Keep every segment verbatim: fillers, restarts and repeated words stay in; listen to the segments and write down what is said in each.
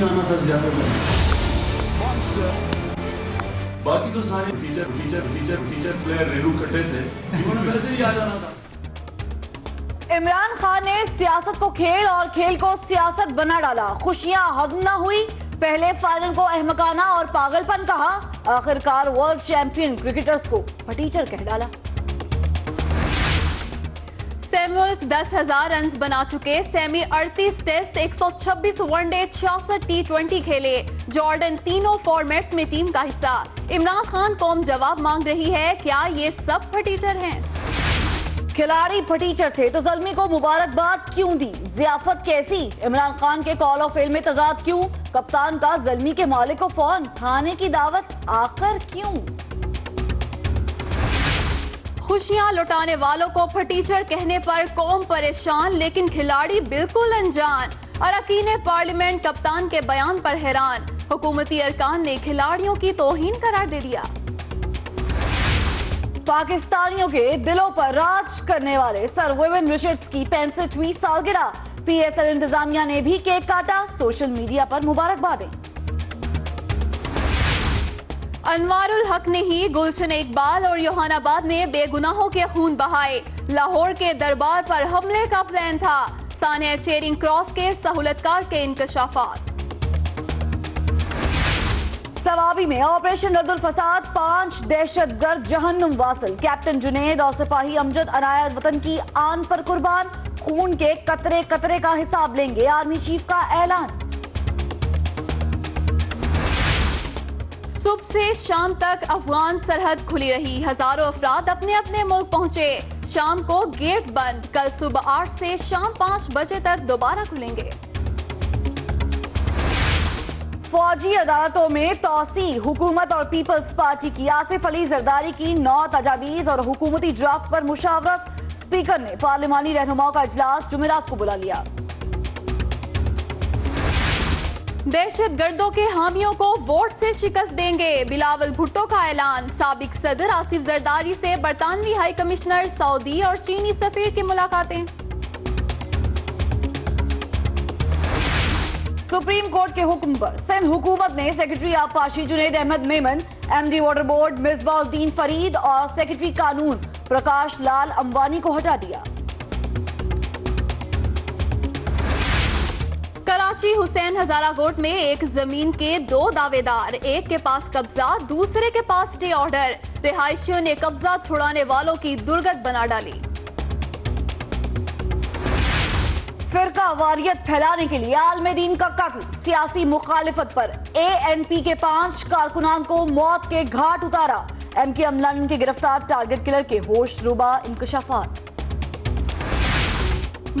नहीं आना दस ज्यादा बाकी तो सारे feature feature feature feature player रेलू कटे थे, उन्होंने वैसे ही आ जाना था। इमरान खान ने सियासत को खेल और खेल को सियासत बना डाला। खुशियां हजम ना हुई, पहले फाइनल को अहमकाना और पागलपन कहा, आखिरकार वर्ल्ड चैंपियन क्रिकेटर्स को भटीचर कह डाला। सैमुअल्स दस हजार रन बना चुके, सेमी अड़तीस टेस्ट, एक सौ छब्बीस वनडे, छियासठ टी ट्वेंटी खेले। जॉर्डन तीनों फॉर्मेट्स में टीम का हिस्सा। इमरान खान कौम जवाब मांग रही है, क्या ये सब भटीचर हैं? खिलाड़ी फटीचर थे तो जल्मी को मुबारकबाद क्यों दी? जियाफत कैसी? इमरान खान के कॉल ऑफ फेल में तजाद क्यों? कप्तान का जल्मी के मालिक को फोन, खाने की दावत आकर क्यों? खुशियां लुटाने वालों को फटीचर कहने पर कौम परेशान, लेकिन खिलाड़ी बिल्कुल अनजान। अरकान पार्लियामेंट कप्तान के बयान पर हैरान, हुकूमती अरकान ने खिलाड़ियों की तोहीन करार दे दिया। पाकिस्तानियों के दिलों पर राज करने वाले सर विवियन रिचर्ड्स की पैंसठवीं सालगिरह, पीएसएल इंतजामिया ने भी केक काटा, सोशल मीडिया पर मुबारकबादें। अनवारुल हक ने ही गुलशन इकबाल और योहानाबाद में बेगुनाहों के खून बहाए, लाहौर के दरबार पर हमले का प्लान था, सान्हे चेरिंग क्रॉस के सहूलतकार के इंकशाफात। सवाबी में ऑपरेशन अब्दुल फसाद, पांच दहशतगर्द जहन्नुम वासिल, कैप्टन जुनैद और सिपाही अमजद अनायत वतन की आन पर कुर्बान, खून के कतरे कतरे का हिसाब लेंगे, आर्मी चीफ का ऐलान। सुबह से शाम तक अफगान सरहद खुली रही, हजारों अफराद अपने अपने मुल्क पहुंचे, शाम को गेट बंद, कल सुबह आठ से शाम पाँच बजे तक दोबारा खुलेंगे। फौजी अदालतों में तोसी, हुकूमत और पीपल्स पार्टी की आसिफ अली जरदारी की नौ तजावीज और हुकूमती ड्राफ्ट पर मुशावरत, स्पीकर ने पार्लिमानी रहनुमाओं का इजलास जुमेरात को बुला लिया। दहशतगर्दों के हामियों को वोट से शिकस्त देंगे, बिलावल भुट्टो का ऐलान, साबिक सदर आसिफ जरदारी से बरतानवी हाई कमिश्नर, सऊदी और चीनी सफीर की मुलाकातें। सुप्रीम कोर्ट के हुक्म पर सिंध हुकूमत ने सेक्रेटरी आबपाशी Junaid Ahmed Memon, MD water board Misbahuddin Farid और सेक्रेटरी कानून प्रकाश लाल अंबानी को हटा दिया। कराची हुसैन हजारा कोर्ट में एक जमीन के दो दावेदार, एक के पास कब्जा, दूसरे के पास स्टे ऑर्डर, रिहायशियों ने कब्जा छुड़ाने वालों की दुर्गत बना डाली। फिरका वारियत फैलाने के लिए आलमदीन का कत्ल, सियासी मुखालिफत पर एएनपी के पांच कारकुनान को मौत के घाट उतारा, एमके अमलान के गिरफ्तार टारगेट किलर के होशरुबा इंकशाफात।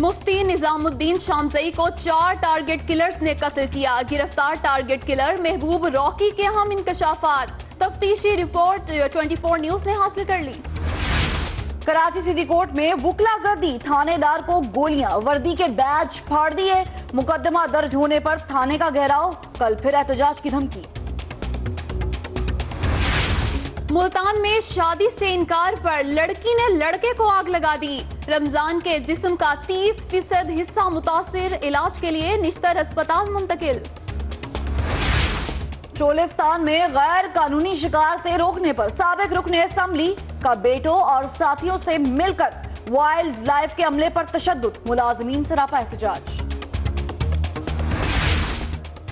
मुफ्ती निजामुद्दीन शामजई को चार टारगेट किलर्स ने कत्ल किया, गिरफ्तार टारगेट किलर महबूब रॉकी के हम इंकशाफात, तफ्तीशी रिपोर्ट चौबीस न्यूज ने हासिल कर ली। कराची सिटी कोर्ट में वुकला गर्दी, थानेदार को गोलियां, वर्दी के बैच फाड़ दिए, मुकदमा दर्ज होने पर थाने का घेराव, कल फिर एहतजाज की धमकी। मुल्तान में शादी से इनकार पर लड़की ने लड़के को आग लगा दी, रमजान के जिस्म का तीस फीसद हिस्सा मुतासिर, इलाज के लिए निश्तर अस्पताल मुंतकिल। चोलिस्तान में गैर कानूनी शिकार से रोकने पर साबिक रुकने असम्बली का बेटों और साथियों से मिलकर वाइल्ड लाइफ के अमले पर तशद्दुद, मुलाजमीन सरापा एहतजाज।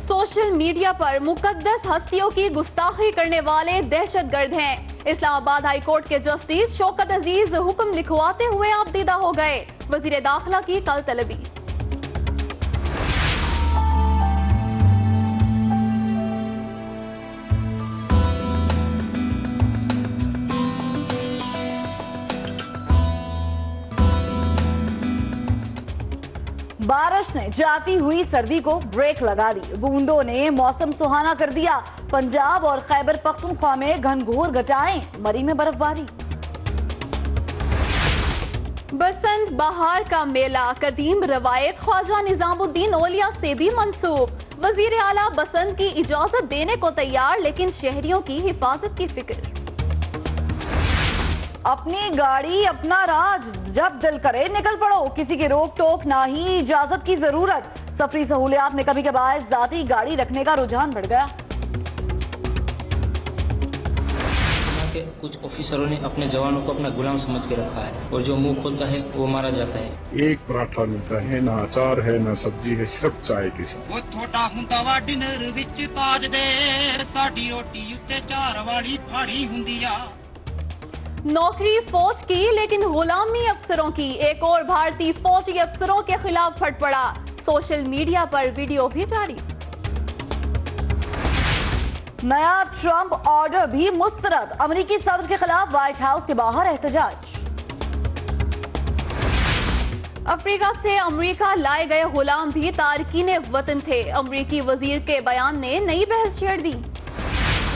सोशल मीडिया पर मुकद्दस हस्तियों की गुस्ताखी करने वाले दहशतगर्द हैं, इस्लामाबाद हाई कोर्ट के जस्टिस शौकत अजीज हुक्म लिखवाते हुए आपदीदा हो गए, वजीर दाखिला की कल तलबी। बारिश ने जाती हुई सर्दी को ब्रेक लगा दी, बूंदों ने मौसम सुहाना कर दिया, पंजाब और खैबर पख्तूनख्वा में घनघोर घटाएं, मरी में बर्फबारी। बसंत बहार का मेला कदीम रवायत ख्वाजा निजामुद्दीन ओलिया से भी मंसूब, वजीर आला बसंत की इजाजत देने को तैयार, लेकिन शहरियों की हिफाजत की फिक्र। अपनी गाड़ी अपना राज, जब दिल करे निकल पड़ो, किसी की रोक टोक ना ही, इजाजत की जरूरत। सफरी सहूलियात में कमी के बायस जाती गाड़ी रखने का रुझान बढ़ गया। कुछ ऑफिसरों ने अपने जवानों को अपना गुलाम समझ के रखा है और जो मुंह खोलता है वो मारा जाता है। एक पराठा मिलता है ना अचार है ना सब्जी है, सब चाय के साथ। वो छोटा हुंदा वा डिनर विच पाज दे, साडी रोटी उत्ते चार वाली फाड़ी हुंदी आ। नौकरी फौज की लेकिन गुलामी अफसरों की, एक और भारतीय फौजी अफसरों के खिलाफ फट पड़ा। सोशल मीडिया पर वीडियो भी जारी। नया ट्रंप ऑर्डर भी मुस्तरद, अमरीकी सदर के खिलाफ व्हाइट हाउस के बाहर एहतजाज। अफ्रीका से अमरीका लाए गए गुलाम भी तारकीन वतन थे, अमरीकी वजीर के बयान ने नई बहस छेड़ दी।